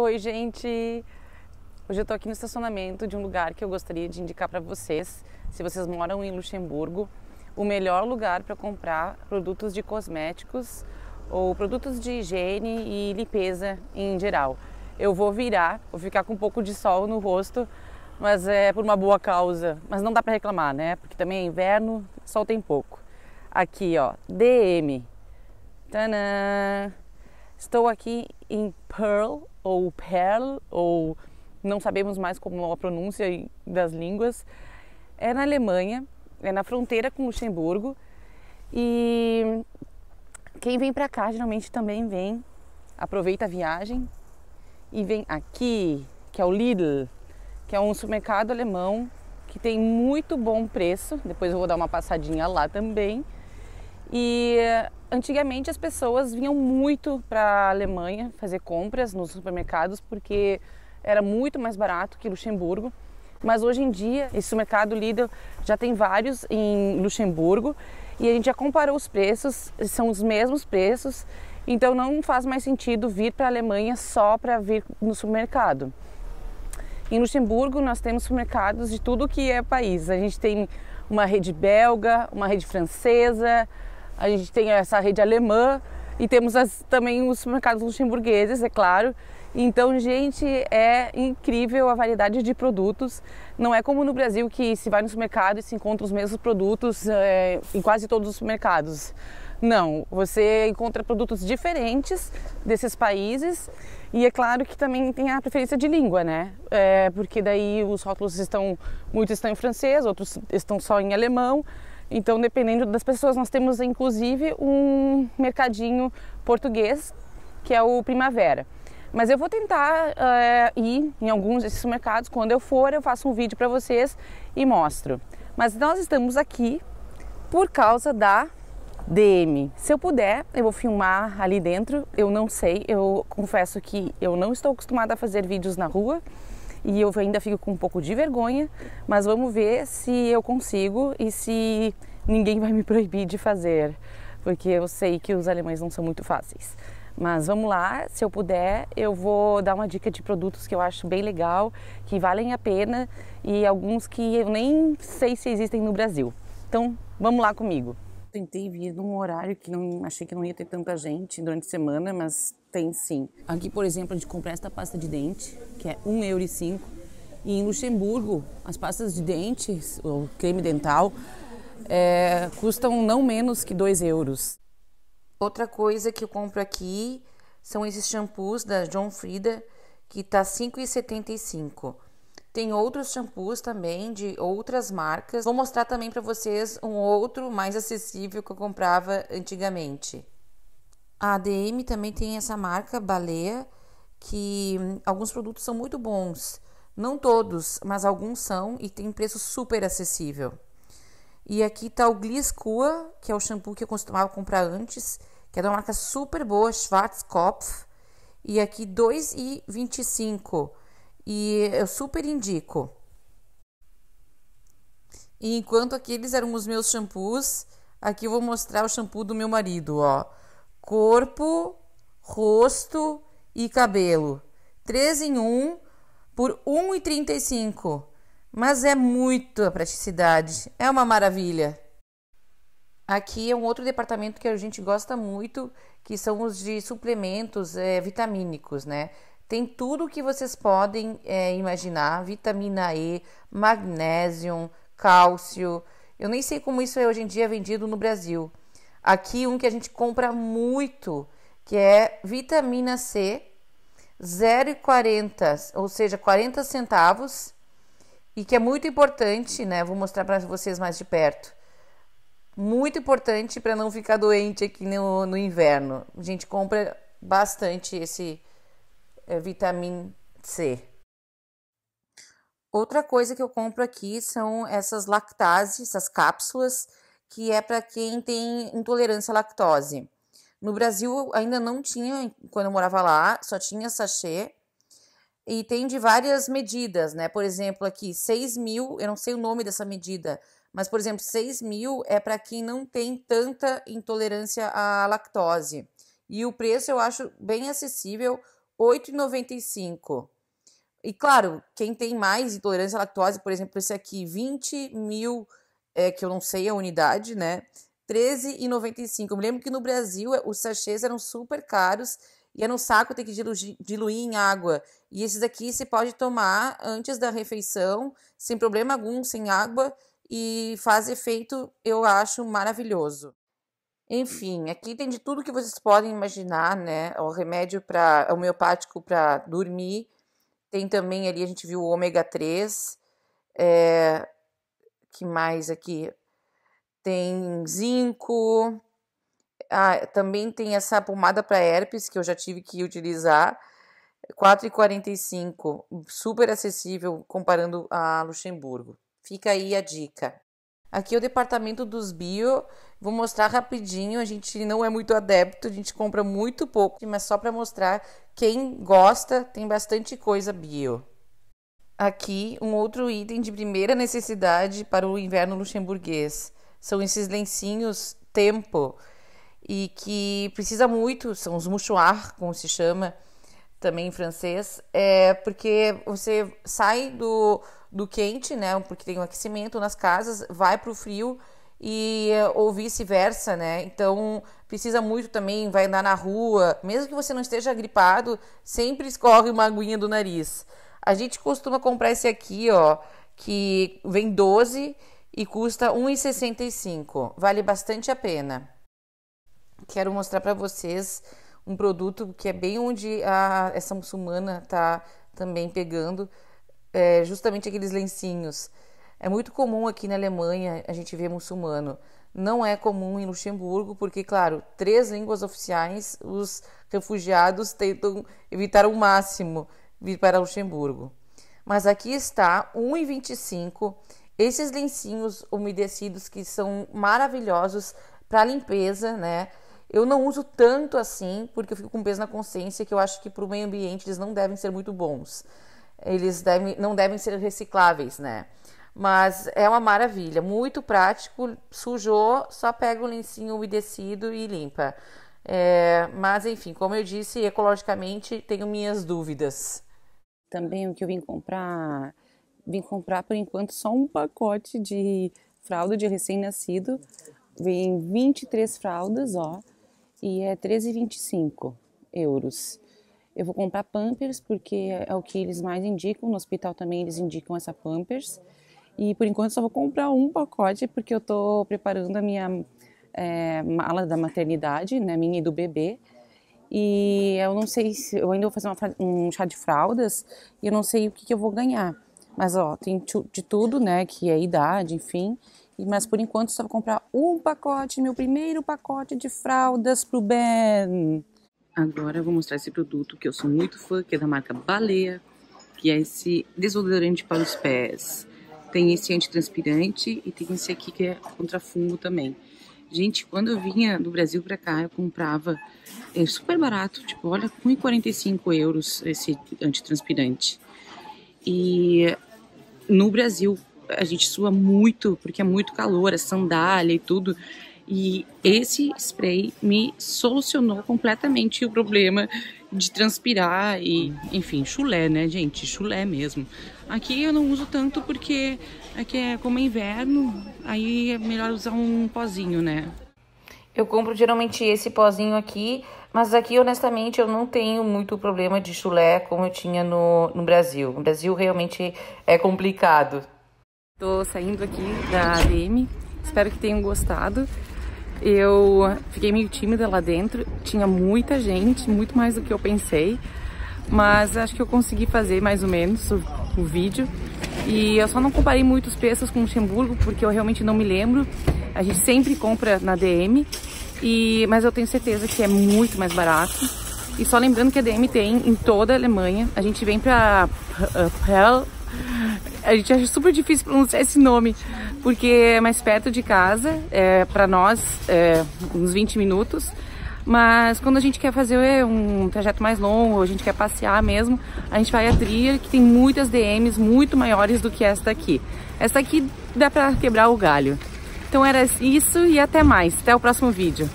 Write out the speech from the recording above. Oi, gente! Hoje eu tô aqui no estacionamento de um lugar que eu gostaria de indicar para vocês, se vocês moram em Luxemburgo, o melhor lugar para comprar produtos de cosméticos ou produtos de higiene e limpeza em geral. Eu vou virar, vou ficar com um pouco de sol no rosto, mas é por uma boa causa. Mas não dá para reclamar, né? Porque também é inverno, sol tem pouco. Aqui, ó, DM. Tadã! Estou aqui em Perl, ou não sabemos mais como a pronúncia das línguas. É na Alemanha, é na fronteira com Luxemburgo. E quem vem pra cá geralmente também vem, aproveita a viagem e vem aqui, que é o Lidl, que é um supermercado alemão que tem muito bom preço. Depois eu vou dar uma passadinha lá também. E antigamente as pessoas vinham muito para a Alemanha fazer compras nos supermercados porque era muito mais barato que Luxemburgo, mas hoje em dia esse supermercado Lidl já tem vários em Luxemburgo e a gente já comparou os preços, são os mesmos preços, então não faz mais sentido vir para a Alemanha só para vir no supermercado. Em Luxemburgo nós temos supermercados de tudo que é país, a gente tem uma rede belga, uma rede francesa, a gente tem essa rede alemã e temos também os supermercados luxemburgueses, é claro. Então, gente, é incrível a variedade de produtos. Não é como no Brasil que se vai no supermercado e se encontra os mesmos produtos em quase todos os supermercados. Não, você encontra produtos diferentes desses países e é claro que também tem a preferência de língua, né? Porque daí os rótulos muitos estão em francês, outros estão só em alemão. Então, dependendo das pessoas, nós temos inclusive um mercadinho português, que é o Primavera. Mas eu vou tentar ir em alguns desses mercados. Quando eu for, eu faço um vídeo para vocês e mostro. Mas nós estamos aqui por causa da DM. Se eu puder, eu vou filmar ali dentro. Eu não sei, eu confesso que eu não estou acostumada a fazer vídeos na rua. E eu ainda fico com um pouco de vergonha, mas vamos ver se eu consigo e se ninguém vai me proibir de fazer, porque eu sei que os alemães não são muito fáceis. Mas vamos lá, se eu puder, eu vou dar uma dica de produtos que eu acho bem legal, que valem a pena e alguns que eu nem sei se existem no Brasil. Então, vamos lá comigo. Tentei vir num horário que não achei que não ia ter tanta gente durante a semana, mas tem sim. Aqui, por exemplo, a gente compra esta pasta de dente, que é €1,05. E em Luxemburgo, as pastas de dentes, o creme dental, custam não menos que €2. Outra coisa que eu compro aqui são esses shampoos da John Frieda, que tá €5,75. Tem outros shampoos também de outras marcas. Vou mostrar também para vocês um outro mais acessível que eu comprava antigamente. A DM também tem essa marca Baleia, que alguns produtos são muito bons. Não todos, mas alguns são e tem preço super acessível. E aqui tá o Glee Skua, que é o shampoo que eu costumava comprar antes, que é da marca super boa, Schwarzkopf. E aqui €2,25. E eu super indico. E enquanto aqueles eram os meus shampoos, aqui eu vou mostrar o shampoo do meu marido, ó. Corpo, rosto e cabelo. 3 em 1 por €1,35. Mas é muita praticidade, é uma maravilha. Aqui é um outro departamento que a gente gosta muito, que são os de suplementos vitamínicos, né? Tem tudo o que vocês podem imaginar, vitamina E, magnésio, cálcio. Eu nem sei como isso é hoje em dia vendido no Brasil. Aqui um que a gente compra muito, que é vitamina C, 0,40, ou seja, 40 centavos. E que é muito importante, né? Vou mostrar para vocês mais de perto. Muito importante para não ficar doente aqui no inverno. A gente compra bastante esse vitamina C. Outra coisa que eu compro aqui são essas lactase, essas cápsulas, que é para quem tem intolerância à lactose. No Brasil ainda não tinha, quando eu morava lá, só tinha sachê. E tem de várias medidas, né? Por exemplo, aqui 6.000, eu não sei o nome dessa medida, mas por exemplo, 6.000 é para quem não tem tanta intolerância à lactose. E o preço eu acho bem acessível. 8,95. E claro, quem tem mais intolerância à lactose, por exemplo, esse aqui, 20 mil, que eu não sei a unidade, né? 13,95. Eu me lembro que no Brasil os sachês eram super caros e era um saco ter que diluir em água. E esses aqui se pode tomar antes da refeição, sem problema algum, sem água, e faz efeito, eu acho, maravilhoso. Enfim, aqui tem de tudo que vocês podem imaginar, né? O remédio homeopático para dormir. Tem também ali, a gente viu o ômega 3. Que mais aqui? Tem zinco. Ah, também tem essa pomada para herpes, que eu já tive que utilizar. R$4,45. Super acessível, comparando a Luxemburgo. Fica aí a dica. Aqui é o departamento dos bio. Vou mostrar rapidinho, a gente não é muito adepto, a gente compra muito pouco, mas só para mostrar quem gosta, tem bastante coisa bio. Aqui, um outro item de primeira necessidade para o inverno luxemburguês. São esses lencinhos tempo, e que precisa muito, são os mouchoirs, como se chama também em francês, porque você sai do quente, né, porque tem um aquecimento nas casas, vai para o frio, ou vice-versa, né? Então precisa muito também, vai andar na rua, mesmo que você não esteja gripado, sempre escorre uma aguinha do nariz. A gente costuma comprar esse aqui, ó, que vem 12 e custa R$1,65. Vale bastante a pena. Quero mostrar para vocês um produto que é bem onde essa muçulmana tá também pegando, justamente aqueles lencinhos. É muito comum aqui na Alemanha a gente ver muçulmano. Não é comum em Luxemburgo, porque, claro, 3 línguas oficiais, os refugiados tentam evitar o máximo vir para Luxemburgo. Mas aqui está, 1,25. Esses lencinhos umedecidos que são maravilhosos para limpeza, né? Eu não uso tanto assim, porque eu fico com peso na consciência que eu acho que para o meio ambiente eles não devem ser muito bons. Eles não devem ser recicláveis, né? Mas é uma maravilha, muito prático, sujou, só pega o lencinho umedecido e limpa. Mas enfim, como eu disse, ecologicamente tenho minhas dúvidas. Também o que eu vim comprar por enquanto só um pacote de fralda de recém-nascido. Vem 23 fraldas, ó, e é €13,25. Eu vou comprar Pampers porque é o que eles mais indicam, no hospital também eles indicam essa Pampers. E por enquanto só vou comprar um pacote porque eu tô preparando a minha mala da maternidade, né, minha e do bebê. E eu não sei se eu ainda vou fazer um chá de fraldas e eu não sei o que eu vou ganhar. Mas ó, tem de tudo, né, que é idade, enfim. Mas por enquanto só vou comprar um pacote, meu primeiro pacote de fraldas pro Ben. Agora eu vou mostrar esse produto que eu sou muito fã, que é da marca Baleia, que é esse desodorante para os pés. Tem esse antitranspirante e tem esse aqui que é contra fungo também. Gente, quando eu vinha do Brasil pra cá, eu comprava super barato, tipo, olha, €1,45 esse antitranspirante. E no Brasil a gente sua muito, porque é muito calor, é sandália e tudo. E esse spray me solucionou completamente o problema de transpirar e, enfim, chulé, né, gente? Chulé mesmo. Aqui eu não uso tanto porque aqui como é inverno, aí é melhor usar um pozinho, né? Eu compro geralmente esse pozinho aqui, mas aqui, honestamente, eu não tenho muito problema de chulé como eu tinha no Brasil. No Brasil, realmente, é complicado. Tô saindo aqui da DM, espero que tenham gostado. Eu fiquei meio tímida lá dentro, tinha muita gente, muito mais do que eu pensei, mas acho que eu consegui fazer mais ou menos o vídeo. E eu só não comparei muitos preços com Luxemburgo, porque eu realmente não me lembro. A gente sempre compra na DM, mas eu tenho certeza que é muito mais barato. E só lembrando que a DM tem em toda a Alemanha. A gente vem pra Perl, a gente acha super difícil pronunciar esse nome, porque é mais perto de casa, para nós uns 20 minutos, mas quando a gente quer fazer um trajeto mais longo, a gente quer passear mesmo, a gente vai a Trier, que tem muitas DMs muito maiores do que esta aqui. Essa aqui dá para quebrar o galho. Então era isso e até mais, até o próximo vídeo.